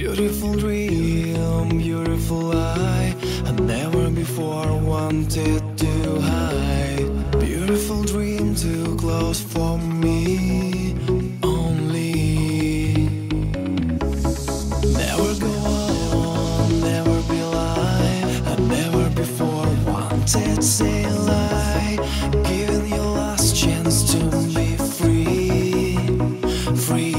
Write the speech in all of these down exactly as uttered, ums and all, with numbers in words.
Beautiful dream, beautiful eye, I never before wanted to hide. Beautiful dream, too close for me only. Never go alone, never be lie, I never before wanted say lie. Giving your last chance to be free, free.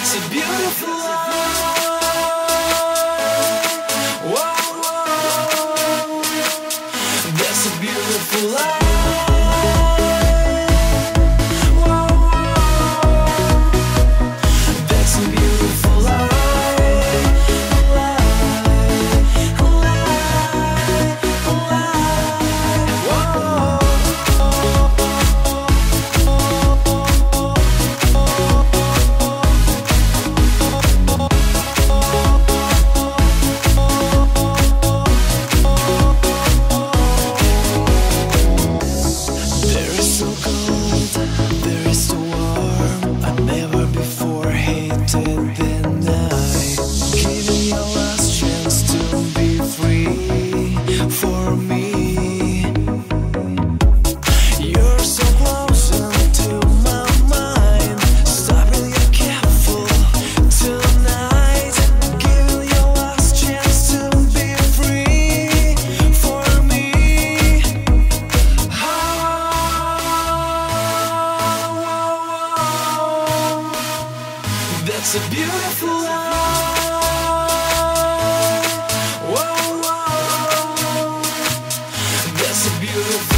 That's a beautiful life. Whoa, whoa. That's a beautiful life. That's a beautiful life. Whoa, whoa. That's a beautiful life.